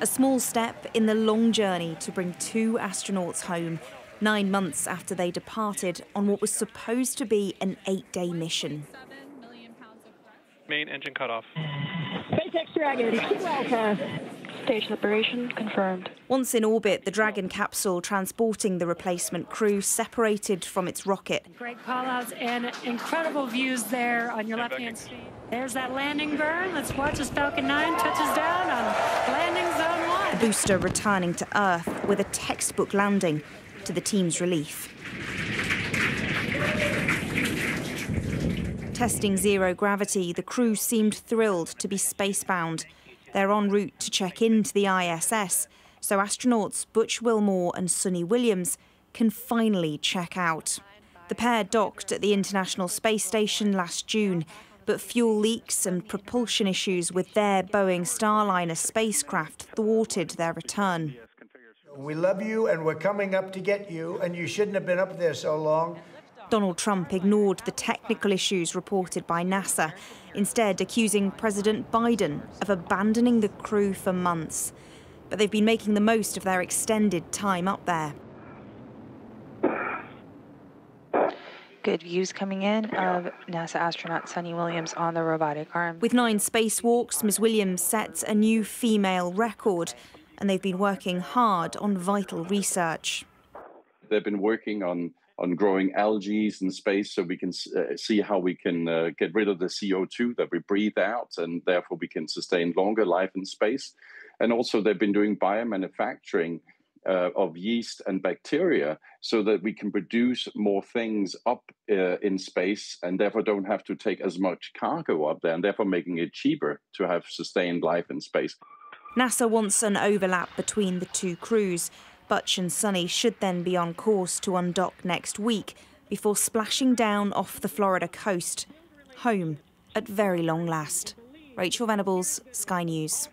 A small step in the long journey to bring two astronauts home, 9 months after they departed on what was supposed to be an 8-day mission. Main engine cutoff. SpaceX Dragon, station separation confirmed. Once in orbit, the Dragon capsule transporting the replacement crew separated from its rocket. Great call-outs and incredible views there on your left-hand side. There's that landing burn. Let's watch as Falcon 9 touches down on landing zone 1. The booster returning to Earth with a textbook landing, to the team's relief. Testing zero gravity, the crew seemed thrilled to be spacebound. They're en route to check into the ISS, so astronauts Butch Wilmore and Suni Williams can finally check out. The pair docked at the International Space Station last June, but fuel leaks and propulsion issues with their Boeing Starliner spacecraft thwarted their return. We love you and we're coming up to get you, and you shouldn't have been up there so long. Donald Trump ignored the technical issues reported by NASA, instead accusing President Biden of abandoning the crew for months. But they've been making the most of their extended time up there. Good views coming in of NASA astronaut Suni Williams on the robotic arm. With 9 spacewalks, Ms. Williams sets a new female record, and they've been working hard on vital research. They've been working on growing algae in space so we can see how we can get rid of the CO2 that we breathe out, and therefore we can sustain longer life in space. And also they've been doing biomanufacturing of yeast and bacteria so that we can produce more things up in space and therefore don't have to take as much cargo up there, and therefore making it cheaper to have sustained life in space. NASA wants an overlap between the two crews. Butch and Suni should then be on course to undock next week before splashing down off the Florida coast, home at very long last. Rachel Venables, Sky News.